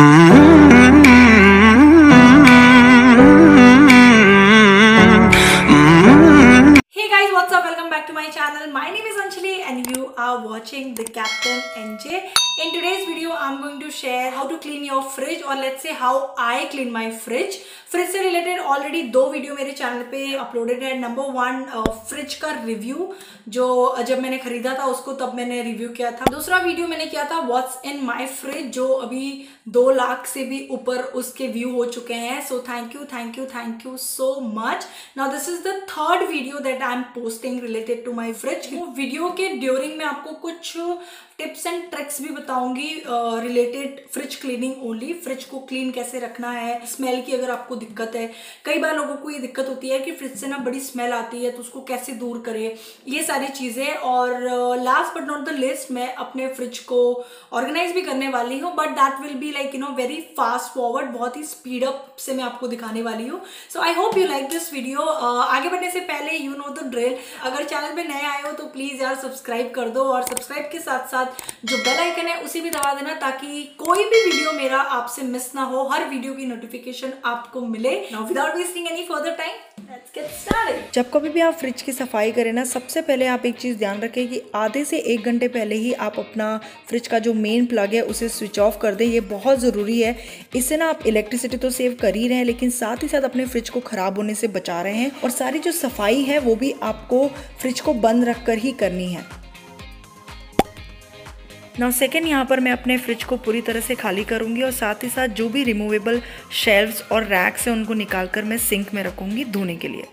Hey guys, what's up? Welcome back to my channel. My name is Anjali and you are watching the Captain NJ. In today's video, I'm going to share how to clean your fridge, or let's say how I clean my fridge. Fridge से related already दो video मेरे channel पे uploaded है. Number 1 fridge का review जो जब मैंने खरीदा था उसको तब मैंने रिव्यू किया था. दूसरा वीडियो मैंने किया था व्हाट्स इन माय फ्रिज जो अभी 2 लाख से भी ऊपर उसके व्यू हो चुके हैं. So thank you so much. Now this is the third video that I am posting related to my fridge. वो वीडियो के ड्यूरिंग में आपको कुछ टिप्स एंड ट्रिक्स भी बताऊंगी related fridge cleaning only. Fridge को क्लीन कैसे रखना है, स्मेल की अगर आपको दिक्कत है. कई बार लोगों को ये दिक्कत होती है कि फ्रिज से ना बड़ी स्मेल आती है तो उसको कैसे दूर करें, ये सारी चीज़ें. और last but not the list मैं अपने फ्रिज को ऑर्गेनाइज भी करने वाली हूँ, but that will be like very fast forward, बहुत ही स्पीड अप से मैं आपको दिखाने वाली हूँ. So I hope you like this video. आगे बढ़ने से पहले यू नो द ड्रिल. अगर चैनल पर नए आए हो तो प्लीज़ यार सब्सक्राइब कर दो, और सब्सक्राइब के साथ साथ जो बेल आइकन है उसे भी दबा देना ताकि कोई भी वीडियो मेरा आपसे मिस ना हो, हर वीडियो की नोटिफिकेशन आपको मिले. Now, without wasting any further time, let's get started. जब कभी भी आप फ्रिज की सफाई करें ना, सबसे पहले आप एक चीज़ ध्यान रखें कि आधे से 1 घंटे पहले ही आप अपना फ्रिज का जो मेन प्लग है उसे स्विच ऑफ कर दें. ये बहुत ज़रूरी है. इससे ना आप इलेक्ट्रिसिटी तो सेव कर ही रहे हैं, लेकिन साथ ही साथ अपने फ्रिज को ख़राब होने से बचा रहे हैं. और सारी जो सफाई है वो भी आपको फ्रिज को बंद रख कर ही करनी है. नाउ सेकेंड, यहाँ पर मैं अपने फ्रिज को पूरी तरह से खाली करूँगी और साथ ही साथ जो भी रिमूवेबल शेल्व्स और रैक्स हैं उनको निकाल कर मैं सिंक में रखूँगी धोने के लिए.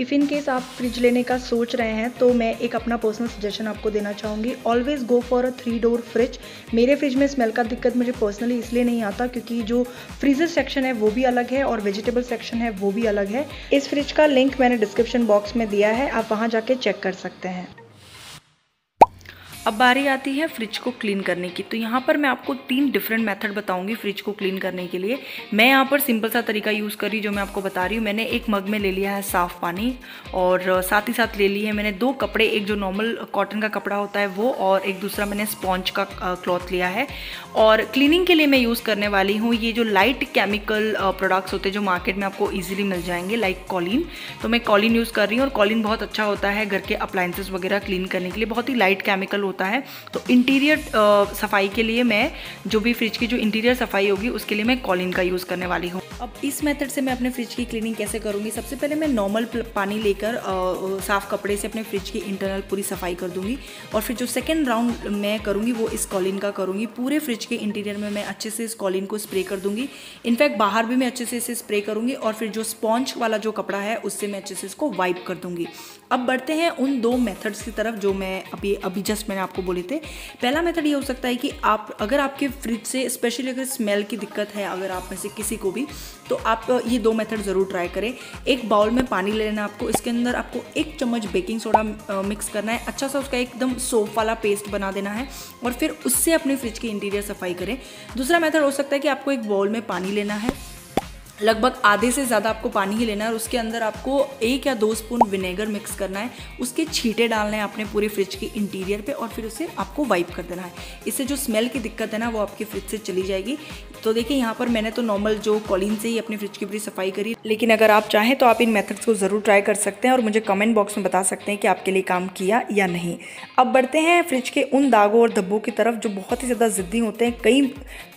इफ़ इन केस आप फ्रिज लेने का सोच रहे हैं तो मैं एक अपना पर्सनल सजेशन आपको देना चाहूँगी. Always go for a 3-door fridge. मेरे फ्रिज में स्मेल का दिक्कत मुझे पर्सनली इसलिए नहीं आता क्योंकि जो फ्रीजर सेक्शन है वो भी अलग है और वेजिटेबल सेक्शन है वो भी अलग है. इस फ्रिज का लिंक मैंने डिस्क्रिप्शन बॉक्स में दिया है, आप वहाँ जाके चेक कर सकते हैं. अब बारी आती है फ्रिज को क्लीन करने की. तो यहाँ पर मैं आपको 3 डिफरेंट मेथड बताऊंगी फ्रिज को क्लीन करने के लिए. मैं यहाँ पर सिंपल सा तरीका यूज़ कर रही हूँ जो मैं आपको बता रही हूँ. मैंने एक मग में ले लिया है साफ़ पानी, और साथ ही साथ ले ली है मैंने 2 कपड़े, एक जो नॉर्मल कॉटन का कपड़ा होता है वो, और एक दूसरा मैंने स्पॉन्ज का क्लॉथ लिया है. और क्लीनिंग के लिए मैं यूज़ करने वाली हूँ ये जो लाइट केमिकल प्रोडक्ट्स होते हैं जो मार्केट में आपको ईजिली मिल जाएंगे, लाइक कॉलिन. तो मैं कॉलिन यूज़ कर रही हूँ, और कॉलिन बहुत अच्छा होता है घर के अप्लाइंसेस वगैरह क्लीन करने के लिए, बहुत ही लाइट केमिकल होता है. तो इंटीरियर सफाई के लिए मैं जो भी फ्रिज की जो इंटीरियर सफाई होगी उसके लिए मैं कॉलिन का यूज़ करने वाली हूँ. अब इस मेथड से मैं अपने फ्रिज की क्लीनिंग कैसे करूँगी. सबसे पहले मैं नॉर्मल पानी लेकर साफ़ कपड़े से अपने फ्रिज की इंटरनल पूरी सफाई कर दूँगी, और फिर जो सेकेंड राउंड मैं करूँगी वो इस कॉलिन का करूँगी. पूरे फ्रिज के इंटीरियर में मैं अच्छे से इस कॉलिन को स्प्रे कर दूँगी. इनफैक्ट बाहर भी मैं अच्छे से इसे स्प्रे करूँगी, और फिर जो स्पॉन्ज वाला जो कपड़ा है उससे मैं अच्छे से इसको वाइप कर दूँगी. अब बढ़ते हैं उन 2 मेथड्स की तरफ जो मैं अभी जस्ट मैंने आपको बोले थे. पहला मेथड ये हो सकता है कि आप अगर आपके फ्रिज से स्पेशली अगर स्मेल की दिक्कत है, अगर आप में से किसी को भी, तो आप ये 2 मेथड ज़रूर ट्राई करें. एक बाउल में पानी ले लेना आपको, इसके अंदर आपको 1 चम्मच बेकिंग सोडा मिक्स करना है, अच्छा सा उसका एकदम सोप वाला पेस्ट बना देना है, और फिर उससे अपने फ्रिज की इंटीरियर सफाई करें. दूसरा मेथड हो सकता है कि आपको एक बाउल में पानी लेना है, लगभग आधे से ज़्यादा आपको पानी ही लेना है, और उसके अंदर आपको 1 या 2 स्पून विनेगर मिक्स करना है, उसके छींटे डालने हैं अपने पूरे फ्रिज के इंटीरियर पे, और फिर उसे आपको वाइप कर देना है. इससे जो स्मेल की दिक्कत है ना वो आपके फ्रिज से चली जाएगी. तो देखिए यहाँ पर मैंने तो नॉर्मल जो कॉलिन से ही अपने फ्रिज की पूरी सफाई करी, लेकिन अगर आप चाहें तो आप इन मेथड्स को ज़रूर ट्राई कर सकते हैं और मुझे कमेंट बॉक्स में बता सकते हैं कि आपके लिए काम किया या नहीं. अब बढ़ते हैं फ्रिज के उन दागों और धब्बों की तरफ जो बहुत ही ज़्यादा ज़िद्दी होते हैं, कई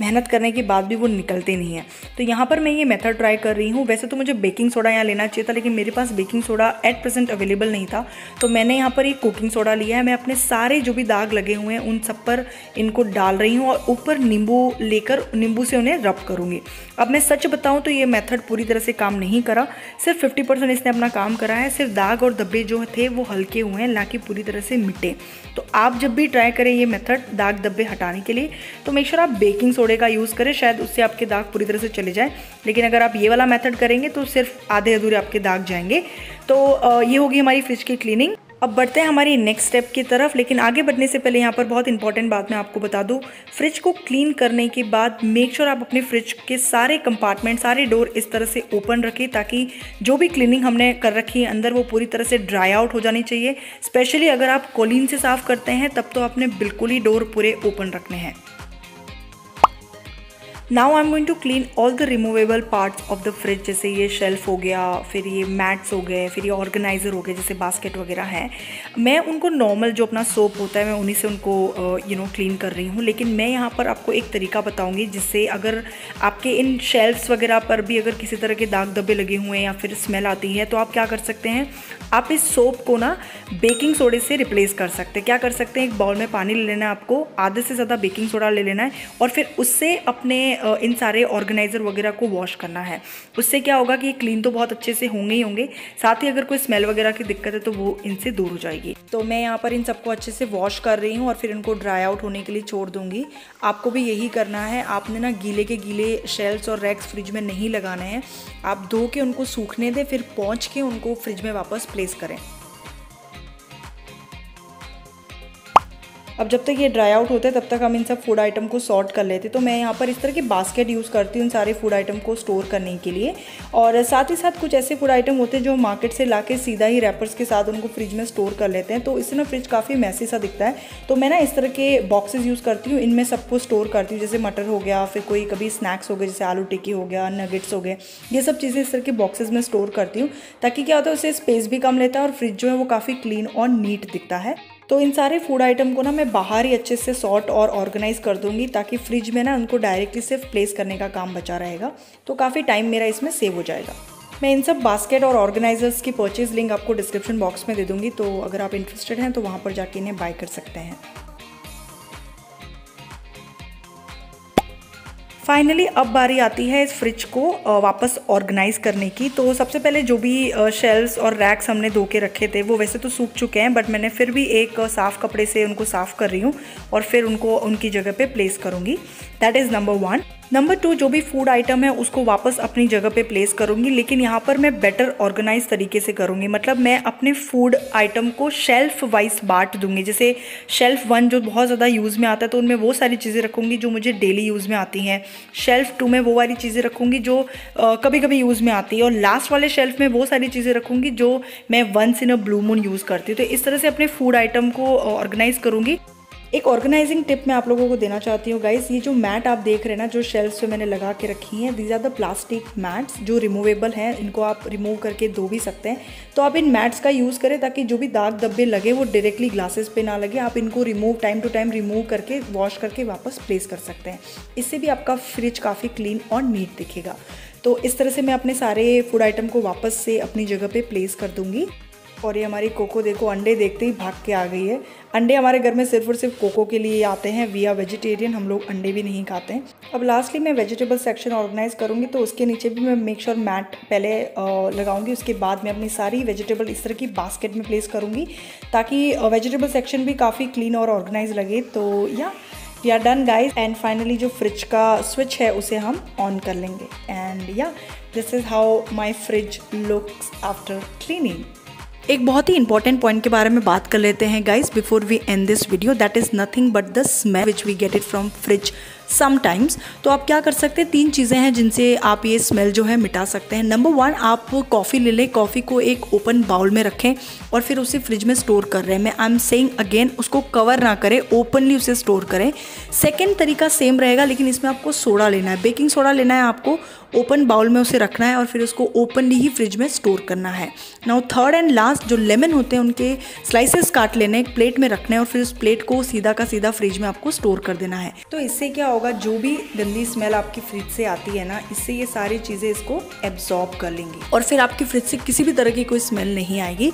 मेहनत करने के बाद भी वो निकलते नहीं हैं. तो यहाँ पर मैं ये मेथड ट्राई कर रही हूँ. वैसे तो मुझे बेकिंग सोडा यहाँ लेना चाहिए था, लेकिन मेरे पास baking soda at present available नहीं था, तो मैंने यहाँ पर एक कुकिंग सोडा लिया है. मैं अपने सारे जो भी दाग लगे हुए हैं उन सब पर इनको डाल रही हूँ, और ऊपर नींबू लेकर नींबू से उन्हें रब करूँगी. अब मैं सच बताऊँ तो ये मेथड पूरी तरह से काम नहीं करा, सिर्फ 50% इसने अपना काम करा है. सिर्फ दाग और धब्बे जो थे वो हल्के हुए हैं, ना कि पूरी तरह से मिटे. तो आप जब भी ट्राई करें ये मेथड दाग धब्बे हटाने के लिए तो मेक श्योर आप बेकिंग सोडे का यूज़ करें, शायद उससे आपके दाग पूरी तरह से चले जाए. लेकिन अगर आप ये वाला मेथड करेंगे तो सिर्फ आधे अधूरे आपके दाग जाएंगे. तो ये होगी हमारी फ्रिज की क्लीनिंग. अब बढ़ते हैं हमारी नेक्स्ट स्टेप की तरफ, लेकिन आगे बढ़ने से पहले यहाँ पर बहुत इंपॉर्टेंट बात मैं आपको बता दूँ. फ्रिज को क्लीन करने के बाद मेक श्योर आप अपने फ्रिज के सारे कंपार्टमेंट, सारे डोर इस तरह से ओपन रखें ताकि जो भी क्लीनिंग हमने कर रखी है अंदर वो पूरी तरह से ड्राई आउट हो जानी चाहिए. स्पेशली अगर आप कॉलिन से साफ़ करते हैं तब तो आपने बिल्कुल ही डोर पूरे ओपन रखने हैं. Now I'm going to clean all the removable parts of the fridge, जैसे ये शेल्फ हो गया, फिर ये मैट्स हो गए, फिर ये ऑर्गेनाइज़र हो गए, जैसे बास्केट वगैरह है। मैं उनको नॉर्मल जो अपना सोप होता है मैं उन्हीं से उनको क्लीन कर रही हूँ, लेकिन मैं यहाँ पर आपको एक तरीका बताऊँगी जिससे अगर आपके इन शेल्फ्स वगैरह पर भी अगर किसी तरह के दाग धब्बे लगे हुए हैं या फिर स्मेल आती है, तो आप क्या कर सकते हैं, आप इस सोप को ना बेकिंग सोडे से रिप्लेस कर सकते हैं। क्या कर सकते हैं, एक बाउल में पानी ले लेना है आपको, आधे से ज़्यादा बेकिंग सोडा ले लेना है और फिर उससे अपने इन सारे ऑर्गेनाइज़र वगैरह को वॉश करना है। उससे क्या होगा कि क्लीन तो बहुत अच्छे से होंगे ही होंगे, साथ ही अगर कोई स्मेल वगैरह की दिक्कत है तो वो इनसे दूर हो जाएगी। तो मैं यहाँ पर इन सबको अच्छे से वॉश कर रही हूँ और फिर इनको ड्राई आउट होने के लिए छोड़ दूँगी। आपको भी यही करना है, आपने ना गीले के गीले शेल्फ्स और रैक्स फ्रिज में नहीं लगाना है, आप धो के उनको सूखने दें, फिर पोंछ के उनको फ्रिज में वापस प्लेस करें। अब जब तक ये ड्राई आउट होते हैं तब तक हम इन सब फूड आइटम को सॉर्ट कर लेते हैं। तो मैं यहाँ पर इस तरह के बास्केट यूज़ करती हूँ इन सारे फूड आइटम को स्टोर करने के लिए, और साथ ही साथ कुछ ऐसे फूड आइटम होते हैं जो मार्केट से लाके सीधा ही रैपर्स के साथ उनको फ्रिज में स्टोर कर लेते हैं, तो इससे ना फ्रिज काफ़ी मैसी सा दिखता है। तो मैं ना इस तरह के बॉक्सेज यूज़ करती हूँ, इनमें सबको स्टोर करती हूँ, जैसे मटर हो गया, फिर कोई कभी स्नैक्स हो गए जैसे आलू टिक्की हो गया, नगेट्स हो गए, ये सब चीज़ें इस तरह के बॉक्सेज में स्टोर करती हूँ, ताकि क्या होता है उससे स्पेस भी कम लेता है और फ्रिज जो है वो काफ़ी क्लीन और नीट दिखता है। तो इन सारे फूड आइटम को ना मैं बाहर ही अच्छे से सॉर्ट और ऑर्गेनाइज़ कर दूंगी, ताकि फ्रिज में ना उनको डायरेक्टली सिर्फ प्लेस करने का काम बचा रहेगा, तो काफ़ी टाइम मेरा इसमें सेव हो जाएगा। मैं इन सब बास्केट और ऑर्गेनाइज़र्स की परचेज़ लिंक आपको डिस्क्रिप्शन बॉक्स में दे दूँगी, तो अगर आप इंटरेस्टेड हैं तो वहाँ पर जाके इन्हें बाय कर सकते हैं। फाइनली अब बारी आती है इस फ्रिज को वापस ऑर्गेनाइज़ करने की। तो सबसे पहले जो भी शेल्व्स और रैक्स हमने धो के रखे थे वो वैसे तो सूख चुके हैं, बट मैंने फिर भी एक साफ़ कपड़े से उनको साफ़ कर रही हूँ और फिर उनको उनकी जगह पे प्लेस करूँगी। That is number one. Number two, जो भी फूड आइटम है उसको वापस अपनी जगह पे प्लेस करूँगी, लेकिन यहाँ पर मैं बेटर ऑर्गेनाइज तरीके से करूँगी, मतलब मैं अपने फूड आइटम को शेल्फ वाइज बांट दूँगी। जैसे शेल्फ वन जो बहुत ज़्यादा यूज़ में आता है तो उनमें वो सारी चीज़ें रखूँगी जो मुझे डेली यूज़ में आती हैं, शेल्फ टू में वो वाली चीज़ें रखूँगी जो कभी कभी यूज़ में आती है, और लास्ट वाले शेल्फ में वो सारी चीज़ें रखूँगी जो मैं once in a blue moon use करती हूँ। तो इस तरह से अपने फूड आइटम को ऑर्गेनाइज़ करूँगी। एक ऑर्गेनाइजिंग टिप मैं आप लोगों को देना चाहती हूँ गाइस, ये जो मैट आप देख रहे हैं ना जो शेल्फ्स पे मैंने लगा के रखी हैं, these are the plastic mats जो रिमूवेबल हैं, इनको आप रिमूव करके धो भी सकते हैं। तो आप इन मैट्स का यूज़ करें ताकि जो भी दाग धब्बे लगे वो डायरेक्टली ग्लासेस पे ना लगे, आप इनको remove time to time remove करके वॉश करके वापस प्लेस कर सकते हैं। इससे भी आपका फ्रिज काफ़ी क्लीन और नीट दिखेगा। तो इस तरह से मैं अपने सारे फूड आइटम को वापस से अपनी जगह पर प्लेस कर दूँगी। और ये हमारी कोको देखो अंडे देखते ही भाग के आ गई है। अंडे हमारे घर में सिर्फ और सिर्फ कोको के लिए आते हैं, वी आर वेजिटेरियन, हम लोग अंडे भी नहीं खाते हैं। अब लास्टली मैं वेजिटेबल सेक्शन ऑर्गेनाइज़ करूँगी, तो उसके नीचे भी मैं मेक श्योर मैट पहले लगाऊंगी, उसके बाद मैं अपनी सारी वेजिटेबल इस तरह की बास्केट में प्लेस करूँगी, ताकि वेजिटेबल सेक्शन भी काफ़ी क्लीन और ऑर्गेनाइज लगे। तो yeah we are done guys, and finally जो फ्रिज का स्विच है उसे हम ऑन कर लेंगे। And yeah this is how my fridge looks after cleaning. एक बहुत ही इंपॉर्टेंट पॉइंट के बारे में बात कर लेते हैं guys before we end this video, that is nothing but the smell which we get it from fridge sometimes. तो आप क्या कर सकते हैं, तीन चीज़ें हैं जिनसे आप ये स्मेल जो है मिटा सकते हैं। नंबर वन, आप कॉफ़ी ले लें, कॉफ़ी को एक ओपन बाउल में रखें और फिर उसे फ्रिज में स्टोर कर रहे हैं, मैं आई एम सेइंग अगेन उसको कवर ना करें, ओपनली उसे स्टोर करें। सेकेंड तरीका सेम रहेगा, लेकिन इसमें आपको सोडा लेना है, बेकिंग सोडा लेना है, आपको ओपन बाउल में उसे रखना है और फिर उसको ओपनली ही फ्रिज में स्टोर करना है। नाउ थर्ड एंड लास्ट, जो लेमन होते हैं उनके स्लाइसेस काट लेने, एक प्लेट में रखने और फिर उस प्लेट को सीधा का सीधा फ्रिज में आपको स्टोर कर देना है। तो इससे क्या होगा, जो भी गंदी स्मेल आपकी फ्रिज से आती है ना, इससे ये सारी चीज़ें इसको एब्जॉर्ब कर लेंगी और फिर आपकी फ्रिज से किसी भी तरह की कोई स्मेल नहीं आएगी।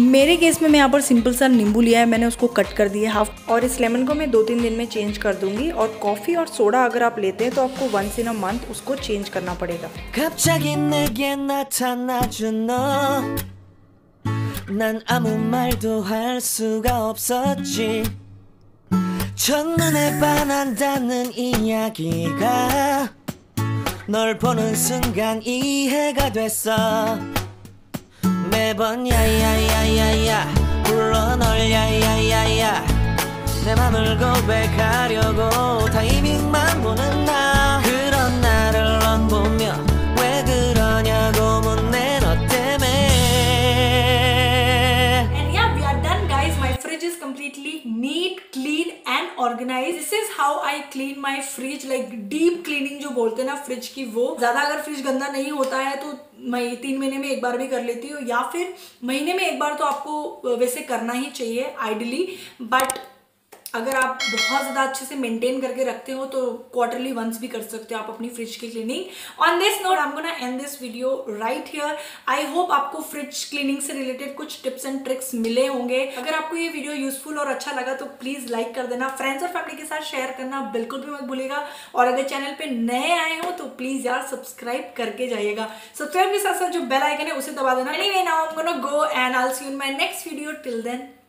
मेरे केस में मैं यहाँ पर सिंपल सा नींबू लिया है, मैंने उसको कट कर दिया हाफ, और इस लेमन को मैं 2-3 दिन में चेंज कर दूंगी। और कॉफ़ी और सोडा अगर आप लेते हैं तो आपको वंस इन अ मंथ उसको चेंज करना पड़ेगा। 첫눈에 반한다는 이야기가 널 보는 순간 이해가 됐어. 매번 야야야야야 불러 널 야야야야 내 맘을 고백하려고 타이밍만 보는 나. 그런 나를 넌 보며 왜 그러냐고 묻네 너 때문에. And yeah, we are done guys. My fridge is completely neat, clean and organized. इससे is how I clean my fridge, like deep cleaning जो बोलते हैं ना फ्रिज की, वो ज़्यादा अगर फ्रिज गंदा नहीं होता है तो मैं 3 महीने में एक बार भी कर लेती हूँ या फिर महीने में एक बार तो आपको वैसे करना ही चाहिए आइडली, बट अगर आप बहुत ज़्यादा अच्छे से मेंटेन करके रखते हो तो क्वार्टरली वंस भी कर सकते हो आप अपनी फ्रिज की cleaning. On this note I am gonna end this video right here. I hope आपको फ्रिज क्लीनिंग से रिलेटेड कुछ टिप्स एंड ट्रिक्स मिले होंगे। अगर आपको ये वीडियो यूजफुल और अच्छा लगा तो प्लीज़ लाइक कर देना, फ्रेंड्स और फैमिली के साथ शेयर करना बिल्कुल भी मत भूलिएगा, और अगर चैनल पर नए आए हो तो प्लीज़ यार सब्सक्राइब करके जाइएगा, सब्सक्राइब के साथ साथ जो बेल आइकन है उसे दबा देना। Anyway now I am gonna go and I will see you in my next video, till then.